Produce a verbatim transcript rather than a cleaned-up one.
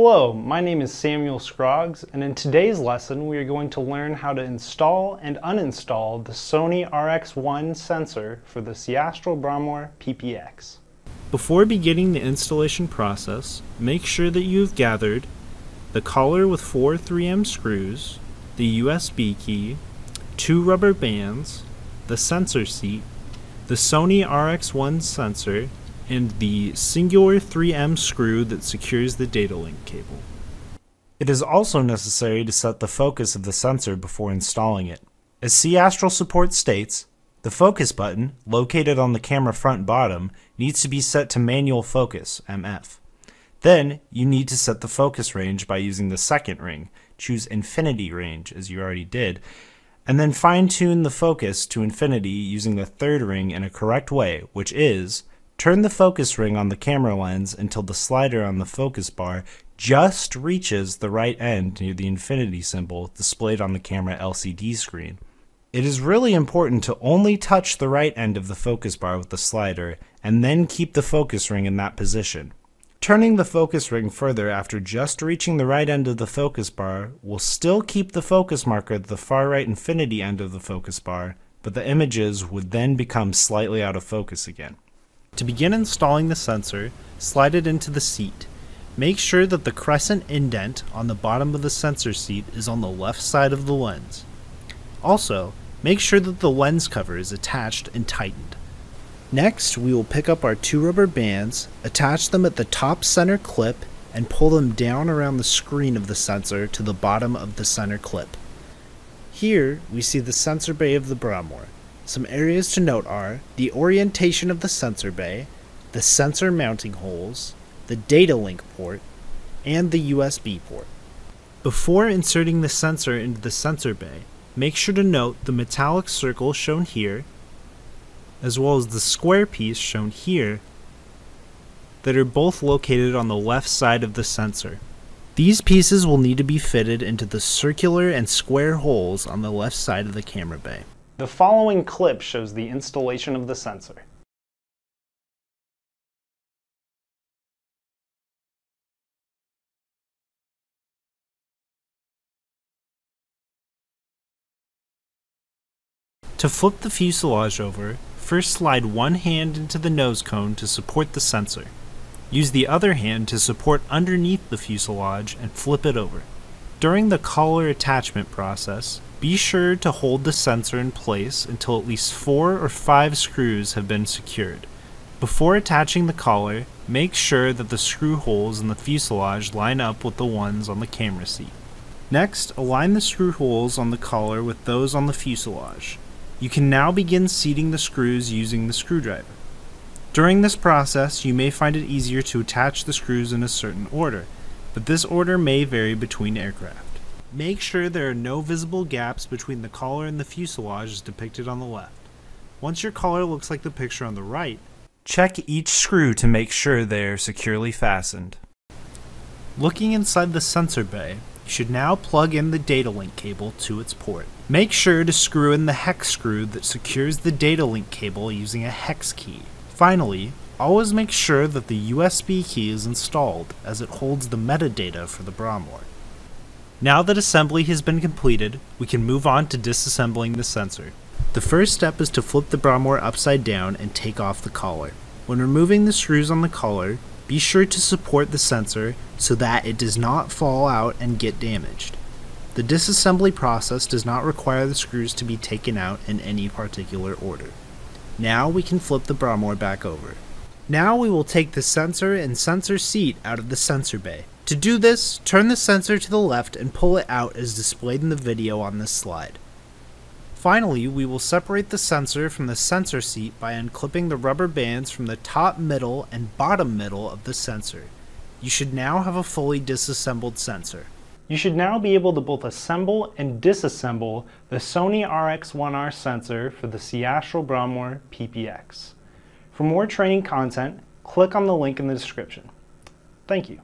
Hello, my name is Samuel Scroggs, and in today's lesson we are going to learn how to install and uninstall the Sony R X one sensor for the C-Astral Bramor P P X. Before beginning the installation process, make sure that you have gathered the collar with four three M screws, the U S B key, two rubber bands, the sensor seat, the Sony R X one sensor, and the singular three M screw that secures the data link cable. It is also necessary to set the focus of the sensor before installing it. As C-Astral support states, the focus button, located on the camera front bottom, needs to be set to manual focus, M F. Then, you need to set the focus range by using the second ring. Choose infinity range, as you already did, and then fine-tune the focus to infinity using the third ring in a correct way, which is, turn the focus ring on the camera lens until the slider on the focus bar just reaches the right end near the infinity symbol displayed on the camera L C D screen. It is really important to only touch the right end of the focus bar with the slider and then keep the focus ring in that position. Turning the focus ring further after just reaching the right end of the focus bar will still keep the focus marker at the far right infinity end of the focus bar, but the images would then become slightly out of focus again. To begin installing the sensor, slide it into the seat. Make sure that the crescent indent on the bottom of the sensor seat is on the left side of the lens. Also, make sure that the lens cover is attached and tightened. Next, we will pick up our two rubber bands, attach them at the top center clip, and pull them down around the screen of the sensor to the bottom of the center clip. Here, we see the sensor bay of the Bramor. Some areas to note are the orientation of the sensor bay, the sensor mounting holes, the data link port, and the U S B port. Before inserting the sensor into the sensor bay, make sure to note the metallic circle shown here, as well as the square piece shown here, that are both located on the left side of the sensor. These pieces will need to be fitted into the circular and square holes on the left side of the camera bay. The following clip shows the installation of the sensor. To flip the fuselage over, first slide one hand into the nose cone to support the sensor. Use the other hand to support underneath the fuselage and flip it over. During the collar attachment process, be sure to hold the sensor in place until at least four or five screws have been secured. Before attaching the collar, make sure that the screw holes in the fuselage line up with the ones on the camera seat. Next, align the screw holes on the collar with those on the fuselage. You can now begin seating the screws using the screwdriver. During this process, you may find it easier to attach the screws in a certain order, but this order may vary between aircraft. Make sure there are no visible gaps between the collar and the fuselage as depicted on the left. Once your collar looks like the picture on the right, check each screw to make sure they are securely fastened. Looking inside the sensor bay, you should now plug in the data link cable to its port. Make sure to screw in the hex screw that secures the data link cable using a hex key. Finally, always make sure that the U S B key is installed as it holds the metadata for the Bramor. Now that assembly has been completed, we can move on to disassembling the sensor. The first step is to flip the Bramor upside down and take off the collar. When removing the screws on the collar, be sure to support the sensor so that it does not fall out and get damaged. The disassembly process does not require the screws to be taken out in any particular order. Now we can flip the Bramor back over. Now we will take the sensor and sensor seat out of the sensor bay. To do this, turn the sensor to the left and pull it out as displayed in the video on this slide. Finally, we will separate the sensor from the sensor seat by unclipping the rubber bands from the top middle and bottom middle of the sensor. You should now have a fully disassembled sensor. You should now be able to both assemble and disassemble the Sony R X one R sensor for the C-Astral Bramor P P X. For more training content, click on the link in the description. Thank you.